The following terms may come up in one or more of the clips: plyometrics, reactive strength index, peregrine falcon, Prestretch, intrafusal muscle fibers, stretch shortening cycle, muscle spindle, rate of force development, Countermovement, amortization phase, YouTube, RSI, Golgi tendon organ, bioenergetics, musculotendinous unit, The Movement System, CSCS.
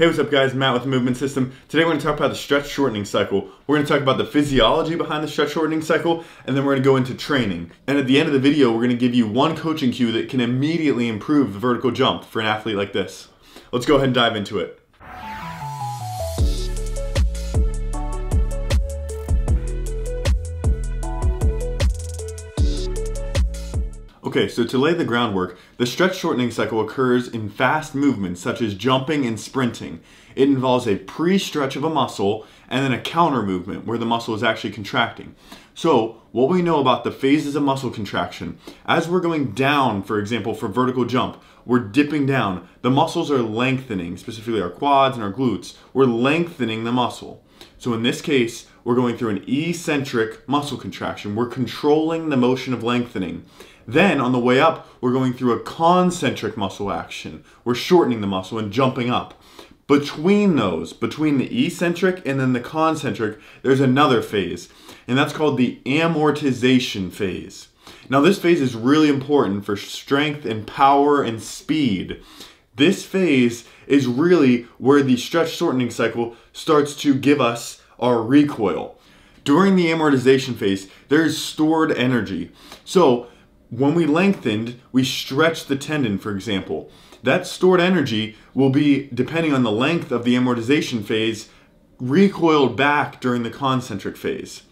Hey, what's up guys, Matt with The Movement System. Today we're gonna talk about the stretch shortening cycle. We're gonna talk about the physiology behind the stretch shortening cycle, and then we're gonna go into training. And at the end of the video, we're gonna give you one coaching cue that can immediately improve the vertical jump for an athlete like this. Let's go ahead and dive into it. Okay, so to lay the groundwork, the stretch shortening cycle occurs in fast movements such as jumping and sprinting. It involves a pre-stretch of a muscle and then a counter movement where the muscle is actually contracting. So what we know about the phases of muscle contraction, as we're going down, for example, for vertical jump, we're dipping down. The muscles are lengthening, specifically our quads and our glutes. We're lengthening the muscle. So in this case, we're going through an eccentric muscle contraction. We're controlling the motion of lengthening. Then on the way up, we're going through a concentric muscle action. We're shortening the muscle and jumping up. Between those, between the eccentric and then the concentric, there's another phase, and that's called the amortization phase. Now this phase is really important for strength and power and speed. This phase is really where the stretch shortening cycle starts to give us our recoil. During the amortization phase, there's stored energy. So when we lengthened, we stretched the tendon, for example. That stored energy will be, depending on the length of the amortization phase, recoiled back during the concentric phase.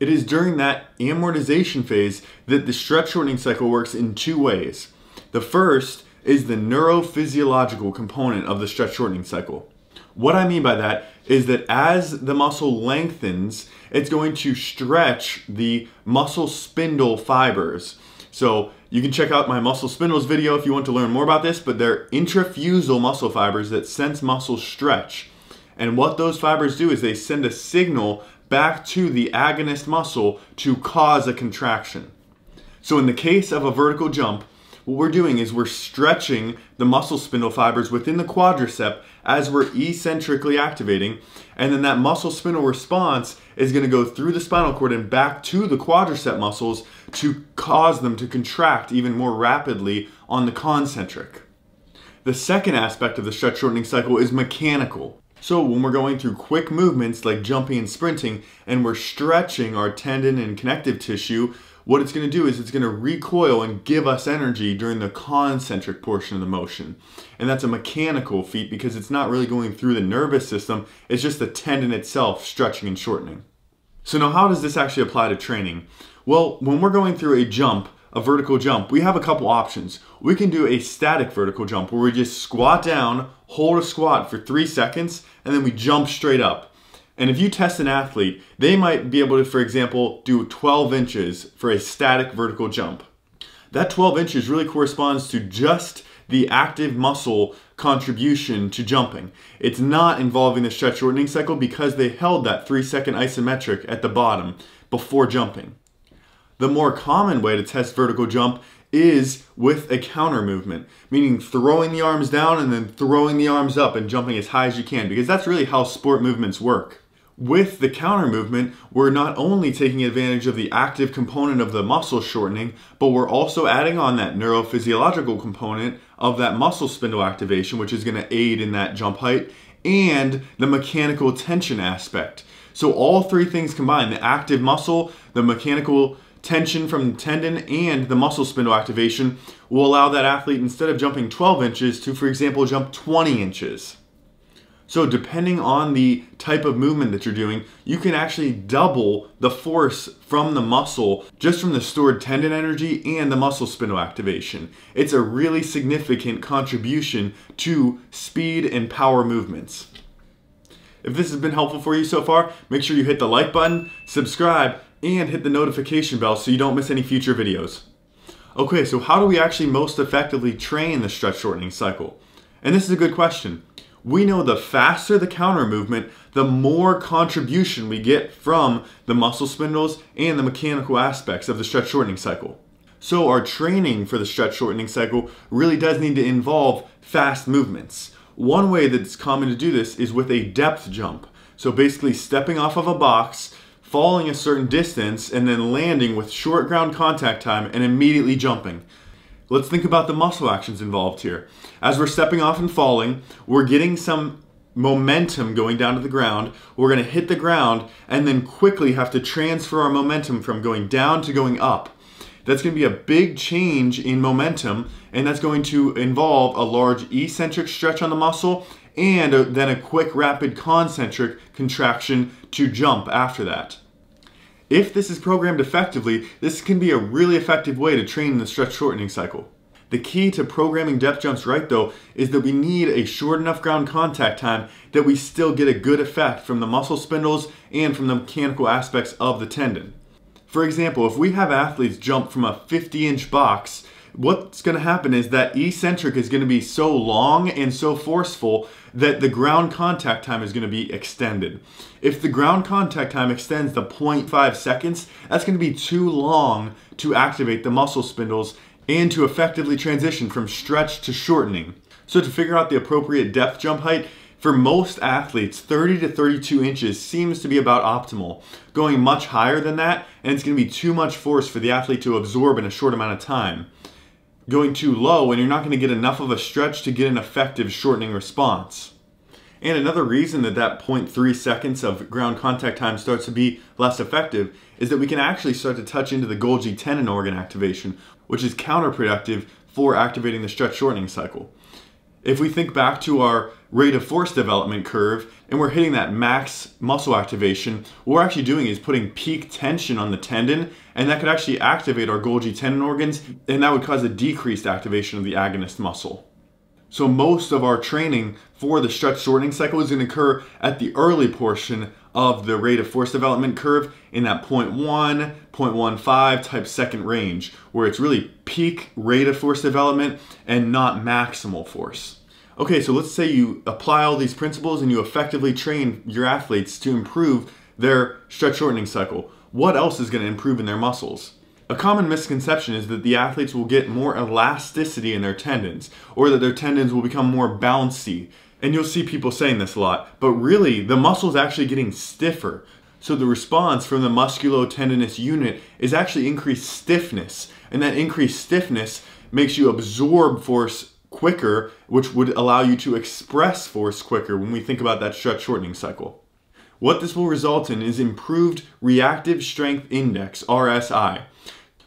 It is during that amortization phase that the stretch shortening cycle works in two ways. The first is the neurophysiological component of the stretch shortening cycle. What I mean by that is that as the muscle lengthens, it's going to stretch the muscle spindle fibers. So you can check out my muscle spindles video if you want to learn more about this, but they're intrafusal muscle fibers that sense muscle stretch. And what those fibers do is they send a signal back to the agonist muscle to cause a contraction. So in the case of a vertical jump, what we're doing is we're stretching the muscle spindle fibers within the quadricep as we're eccentrically activating, and then that muscle spindle response is going to go through the spinal cord and back to the quadricep muscles to cause them to contract even more rapidly on the concentric. The second aspect of the stretch shortening cycle is mechanical. So when we're going through quick movements like jumping and sprinting and we're stretching our tendon and connective tissue, what it's going to do is it's going to recoil and give us energy during the concentric portion of the motion. And that's a mechanical feat because it's not really going through the nervous system, it's just the tendon itself stretching and shortening. So now how does this actually apply to training? Well, when we're going through a jump, a vertical jump, we have a couple options. We can do a static vertical jump where we just squat down, hold a squat for 3 seconds, and then we jump straight up. And if you test an athlete, they might be able to, for example, do 12 inches for a static vertical jump. That 12 inches really corresponds to just the active muscle contribution to jumping. It's not involving the stretch shortening cycle because they held that 3-second isometric at the bottom before jumping. The more common way to test vertical jump is with a counter movement, meaning throwing the arms down and then throwing the arms up and jumping as high as you can, because that's really how sport movements work. With the counter movement, we're not only taking advantage of the active component of the muscle shortening, but we're also adding on that neurophysiological component of that muscle spindle activation, which is going to aid in that jump height, and the mechanical tension aspect. So all three things combined, the active muscle, the mechanical tension from the tendon, and the muscle spindle activation, will allow that athlete, instead of jumping 12 inches, to, for example, jump 20 inches. So depending on the type of movement that you're doing, you can actually double the force from the muscle just from the stored tendon energy and the muscle spindle activation. It's a really significant contribution to speed and power movements. If this has been helpful for you so far, make sure you hit the like button, subscribe, and hit the notification bell so you don't miss any future videos. Okay, so how do we actually most effectively train the stretch shortening cycle? And this is a good question. We know the faster the counter movement, the more contribution we get from the muscle spindles and the mechanical aspects of the stretch shortening cycle. So our training for the stretch shortening cycle really does need to involve fast movements. One way that's common to do this is with a depth jump. So basically stepping off of a box, falling a certain distance, and then landing with short ground contact time and immediately jumping. Let's think about the muscle actions involved here. As we're stepping off and falling, we're getting some momentum going down to the ground. We're going to hit the ground and then quickly have to transfer our momentum from going down to going up. That's going to be a big change in momentum, and that's going to involve a large eccentric stretch on the muscle and then a quick rapid concentric contraction to jump after that. If this is programmed effectively, this can be a really effective way to train the stretch shortening cycle. The key to programming depth jumps right though is that we need a short enough ground contact time that we still get a good effect from the muscle spindles and from the mechanical aspects of the tendon. For example, if we have athletes jump from a 50-inch box, what's going to happen is that eccentric is going to be so long and so forceful that the ground contact time is going to be extended. If the ground contact time extends to 0.5 seconds, that's going to be too long to activate the muscle spindles and to effectively transition from stretch to shortening. So to figure out the appropriate depth jump height, for most athletes, 30 to 32 inches seems to be about optimal. Going much higher than that, and it's going to be too much force for the athlete to absorb in a short amount of time. Going too low, and you're not going to get enough of a stretch to get an effective shortening response. And another reason that 0.3 seconds of ground contact time starts to be less effective is that we can actually start to touch into the Golgi tendon organ activation, which is counterproductive for activating the stretch shortening cycle. If we think back to our rate of force development curve and we're hitting that max muscle activation, what we're actually doing is putting peak tension on the tendon, and that could actually activate our Golgi tendon organs, and that would cause a decreased activation of the agonist muscle. So most of our training for the stretch shortening cycle is going to occur at the early portion of the rate of force development curve in that 0.1, 0.15 type second range, where it's really peak rate of force development and not maximal force. Okay, so let's say you apply all these principles and you effectively train your athletes to improve their stretch shortening cycle. What else is going to improve in their muscles? A common misconception is that the athletes will get more elasticity in their tendons, or that their tendons will become more bouncy. And you'll see people saying this a lot, but really the muscle is actually getting stiffer. So the response from the musculotendinous unit is actually increased stiffness, and that increased stiffness makes you absorb force quicker, which would allow you to express force quicker when we think about that stretch shortening cycle. What this will result in is improved reactive strength index, RSI.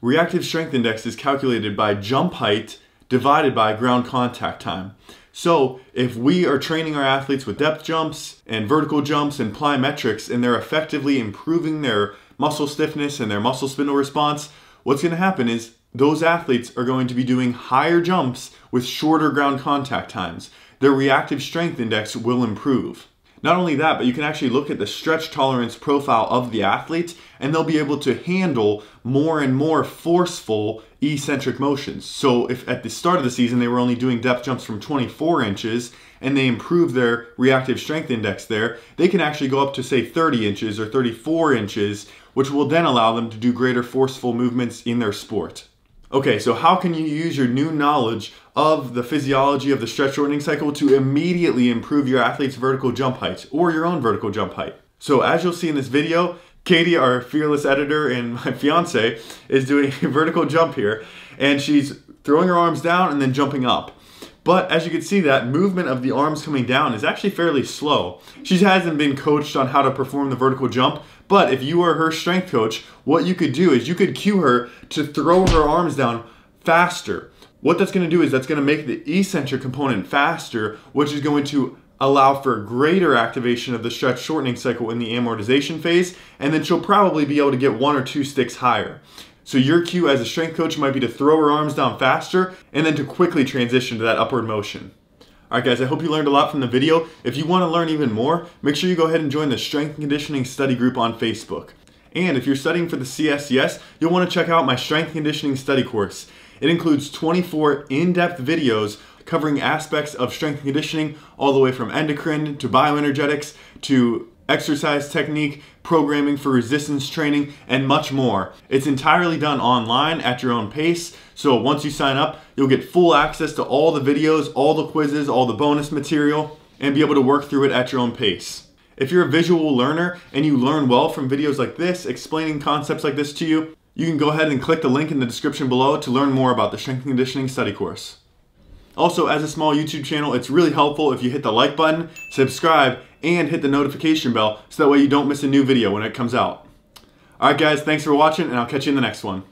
Reactive strength index is calculated by jump height divided by ground contact time. So if we are training our athletes with depth jumps and vertical jumps and plyometrics, and they're effectively improving their muscle stiffness and their muscle spindle response, what's going to happen is those athletes are going to be doing higher jumps with shorter ground contact times. Their reactive strength index will improve. Not only that, but you can actually look at the stretch tolerance profile of the athletes, and they'll be able to handle more and more forceful eccentric motions. So if at the start of the season they were only doing depth jumps from 24 inches and they improve their reactive strength index there, they can actually go up to say 30 inches or 34 inches, which will then allow them to do greater forceful movements in their sport. Okay, so how can you use your new knowledge of the physiology of the stretch shortening cycle to immediately improve your athlete's vertical jump heights or your own vertical jump height? So as you'll see in this video, Katie, our fearless editor and my fiance, is doing a vertical jump here, and she's throwing her arms down and then jumping up. But as you can see, that movement of the arms coming down is actually fairly slow. She hasn't been coached on how to perform the vertical jump, but if you were her strength coach, what you could do is you could cue her to throw her arms down faster. What that's going to do is that's going to make the eccentric component faster, which is going to allow for greater activation of the stretch shortening cycle in the amortization phase, and then she'll probably be able to get 1 or 2 sticks higher. So your cue as a strength coach might be to throw her arms down faster and then to quickly transition to that upward motion. Alright guys, I hope you learned a lot from the video. If you want to learn even more, make sure you go ahead and join the Strength and Conditioning Study Group on Facebook. And if you're studying for the CSCS, you'll want to check out my Strength and Conditioning Study course. It includes 24 in-depth videos covering aspects of strength and conditioning, all the way from endocrine to bioenergetics to exercise technique, programming for resistance training, and much more. It's entirely done online at your own pace, so once you sign up, you'll get full access to all the videos, all the quizzes, all the bonus material, and be able to work through it at your own pace. If you're a visual learner and you learn well from videos like this, explaining concepts like this to you, you can go ahead and click the link in the description below to learn more about the Strength and Conditioning Study course. Also, as a small YouTube channel, it's really helpful if you hit the like button, subscribe, and hit the notification bell so that way you don't miss a new video when it comes out. Alright guys, thanks for watching, and I'll catch you in the next one.